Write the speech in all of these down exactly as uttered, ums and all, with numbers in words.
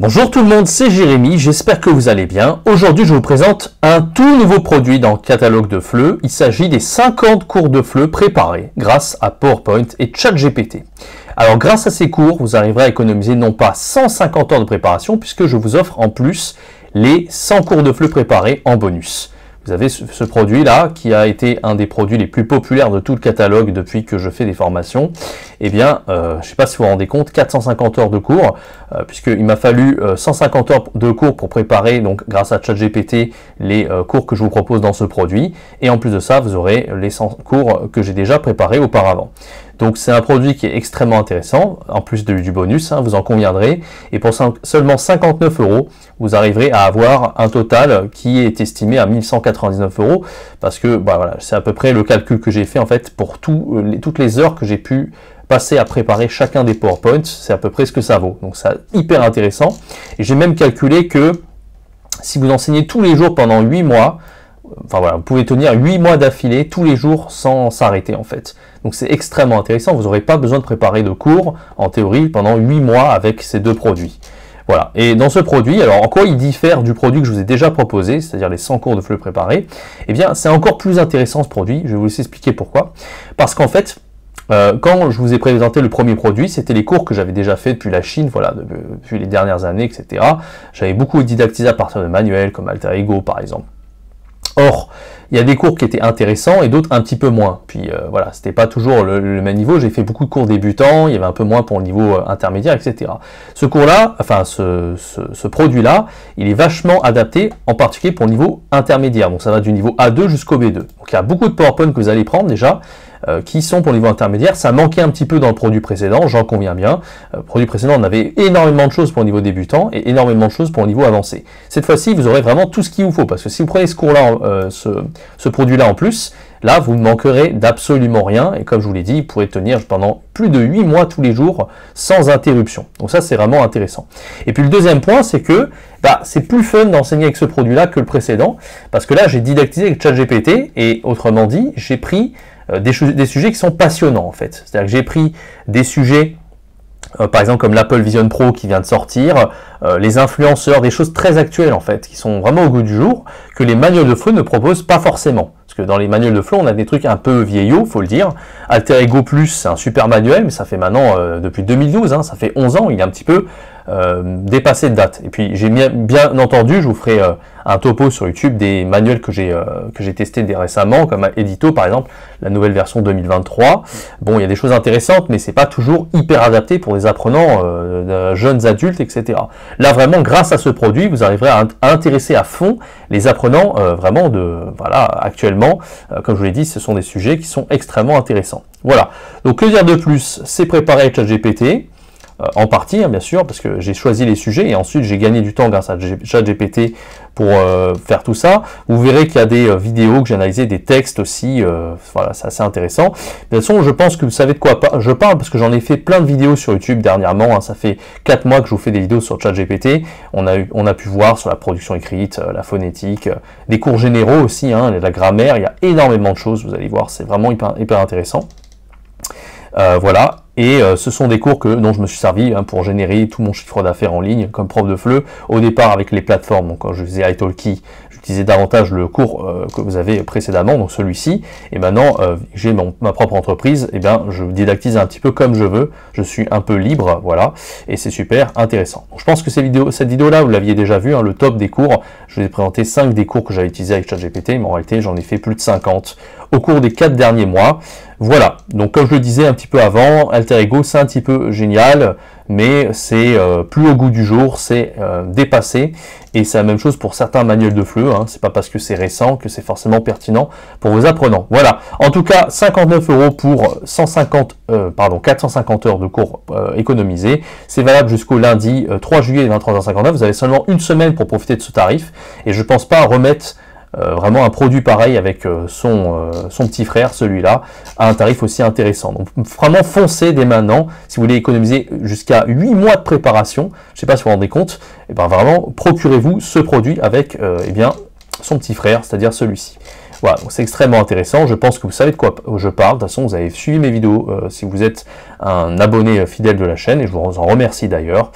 Bonjour tout le monde, c'est Jérémy, j'espère que vous allez bien. Aujourd'hui, je vous présente un tout nouveau produit dans le catalogue de F L E. Il s'agit des cinquante cours de F L E préparés grâce à PowerPoint et ChatGPT. Alors grâce à ces cours, vous arriverez à économiser non pas cent cinquante heures de préparation puisque je vous offre en plus les cent cours de F L E préparés en bonus. Vous avez ce produit-là qui a été un des produits les plus populaires de tout le catalogue depuis que je fais des formations. Eh bien, euh, je ne sais pas si vous vous rendez compte, quatre cent cinquante heures de cours, euh, puisqu'il m'a fallu euh, cent cinquante heures de cours pour préparer, donc grâce à ChatGPT, les euh, cours que je vous propose dans ce produit. Et en plus de ça, vous aurez les cent cours que j'ai déjà préparés auparavant. Donc c'est un produit qui est extrêmement intéressant, en plus de, du bonus, hein, vous en conviendrez. Et pour seulement cinquante-neuf euros, vous arriverez à avoir un total qui est estimé à mille cent quatre-vingt-dix-neuf euros, parce que bah, voilà, c'est à peu près le calcul que j'ai fait en fait pour tout, les, toutes les heures que j'ai pu passer à préparer chacun des PowerPoints, c'est à peu près ce que ça vaut. Donc c'est hyper intéressant. Et j'ai même calculé que si vous enseignez tous les jours pendant huit mois, enfin voilà, vous pouvez tenir huit mois d'affilée tous les jours sans s'arrêter en fait. Donc c'est extrêmement intéressant, vous n'aurez pas besoin de préparer de cours en théorie pendant huit mois avec ces deux produits. Voilà, et dans ce produit, alors en quoi il diffère du produit que je vous ai déjà proposé, c'est-à-dire les cent cours de F L E préparés, eh bien c'est encore plus intéressant ce produit, je vais vous laisser expliquer pourquoi. Parce qu'en fait, Euh, quand je vous ai présenté le premier produit, c'était les cours que j'avais déjà fait depuis la Chine, voilà, depuis les dernières années, et cetera. J'avais beaucoup didactisé à partir de manuels comme Alter Ego par exemple. Or, il y a des cours qui étaient intéressants et d'autres un petit peu moins. Puis euh, voilà, c'était pas toujours le, le même niveau. J'ai fait beaucoup de cours débutants, il y avait un peu moins pour le niveau euh, intermédiaire, et cetera. Ce cours-là, enfin ce, ce, ce produit-là, il est vachement adapté, en particulier pour le niveau intermédiaire. Donc ça va du niveau A deux jusqu'au B deux. Donc il y a beaucoup de PowerPoint que vous allez prendre déjà, euh, qui sont pour le niveau intermédiaire. Ça manquait un petit peu dans le produit précédent, j'en conviens bien. Euh, produit précédent, on avait énormément de choses pour le niveau débutant et énormément de choses pour le niveau avancé. Cette fois-ci, vous aurez vraiment tout ce qu'il vous faut, parce que si vous prenez ce cours-là, euh, ce Ce produit-là en plus, là, vous ne manquerez d'absolument rien. Et comme je vous l'ai dit, vous pourrez tenir pendant plus de huit mois tous les jours sans interruption. Donc ça, c'est vraiment intéressant. Et puis le deuxième point, c'est que bah, c'est plus fun d'enseigner avec ce produit-là que le précédent. Parce que là, j'ai didactisé avec ChatGPT et autrement dit, j'ai pris euh, des, des sujets qui sont passionnants en fait. C'est-à-dire que j'ai pris des sujets... Euh, par exemple comme l'Apple Vision Pro qui vient de sortir, euh, les influenceurs, des choses très actuelles en fait, qui sont vraiment au goût du jour, que les manuels de F L E ne proposent pas forcément. Parce que dans les manuels de F L E, on a des trucs un peu vieillots, faut le dire. Alter Ego Plus, c'est un super manuel, mais ça fait maintenant, euh, depuis deux mille douze, hein, ça fait onze ans, il est un petit peu euh, dépassé de date. Et puis j'ai bien entendu, je vous ferai euh, un topo sur YouTube des manuels que j'ai euh, que j'ai testé récemment, comme Edito par exemple, la nouvelle version deux mille vingt-trois. Bon, il y a des choses intéressantes, mais c'est pas toujours hyper adapté pour les apprenants, euh, de jeunes adultes, et cetera. Là vraiment, grâce à ce produit, vous arriverez à, à intéresser à fond les apprenants euh, vraiment de, voilà, actuellement. Comme je vous l'ai dit, ce sont des sujets qui sont extrêmement intéressants. Voilà, donc que dire de plus, c'est préparé avec ChatGPT, euh, en partie hein, bien sûr, parce que j'ai choisi les sujets et ensuite j'ai gagné du temps grâce à ChatGPT pour euh, faire tout ça. Vous verrez qu'il y a des euh, vidéos que j'ai analysées, des textes aussi, euh, voilà, c'est assez intéressant. De toute façon, je pense que vous savez de quoi je parle, parce que j'en ai fait plein de vidéos sur YouTube dernièrement, hein, ça fait quatre mois que je vous fais des vidéos sur ChatGPT. On a, eu, on a pu voir sur la production écrite, euh, la phonétique, euh, des cours généraux aussi, hein, la grammaire, il y a énormément de choses, vous allez voir, c'est vraiment hyper, hyper intéressant. Euh, voilà. Et euh, ce sont des cours que, dont je me suis servi hein, pour générer tout mon chiffre d'affaires en ligne comme prof de F L E. Au départ avec les plateformes, donc quand je faisais italki, j'utilisais davantage le cours euh, que vous avez précédemment, donc celui-ci. Et maintenant, euh, j'ai ma propre entreprise, et bien je didactise un petit peu comme je veux. Je suis un peu libre, voilà, et c'est super intéressant. Donc, je pense que ces vidéos, cette vidéo-là, vous l'aviez déjà vu, hein, le top des cours. Je vous ai présenté cinq des cours que j'avais utilisés avec ChatGPT, mais en réalité, j'en ai fait plus de cinquante au cours des quatre derniers mois. Voilà, donc comme je le disais un petit peu avant, Alter Ego, c'est un petit peu génial, mais c'est euh, plus au goût du jour, c'est euh, dépassé. Et c'est la même chose pour certains manuels de F L E, hein. C'est pas parce que c'est récent que c'est forcément pertinent pour vos apprenants. Voilà, en tout cas, cinquante-neuf euros pour cent cinquante, euh, pardon, quatre cent cinquante heures de cours euh, économisés. C'est valable jusqu'au lundi euh, trois juillet vingt-trois heures cinquante-neuf. Vous avez seulement une semaine pour profiter de ce tarif. Et je pense pas remettre... Euh, vraiment un produit pareil avec euh, son, euh, son petit frère, celui-là, à un tarif aussi intéressant. Donc vraiment foncez dès maintenant, si vous voulez économiser jusqu'à huit mois de préparation, je ne sais pas si vous vous rendez compte, et ben vraiment procurez-vous ce produit avec euh, eh bien, son petit frère, c'est-à-dire celui-ci. Voilà, c'est extrêmement intéressant, je pense que vous savez de quoi je parle, de toute façon vous avez suivi mes vidéos euh, si vous êtes un abonné fidèle de la chaîne, et je vous en remercie d'ailleurs.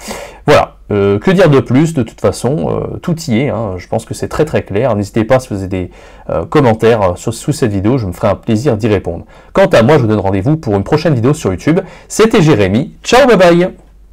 Voilà. Euh, que dire de plus? De toute façon, euh, tout y est, hein. Je pense que c'est très très clair. N'hésitez pas à se poser des euh, commentaires sur, sous cette vidéo, je me ferai un plaisir d'y répondre. Quant à moi, je vous donne rendez-vous pour une prochaine vidéo sur YouTube. C'était Jérémy, ciao, bye bye.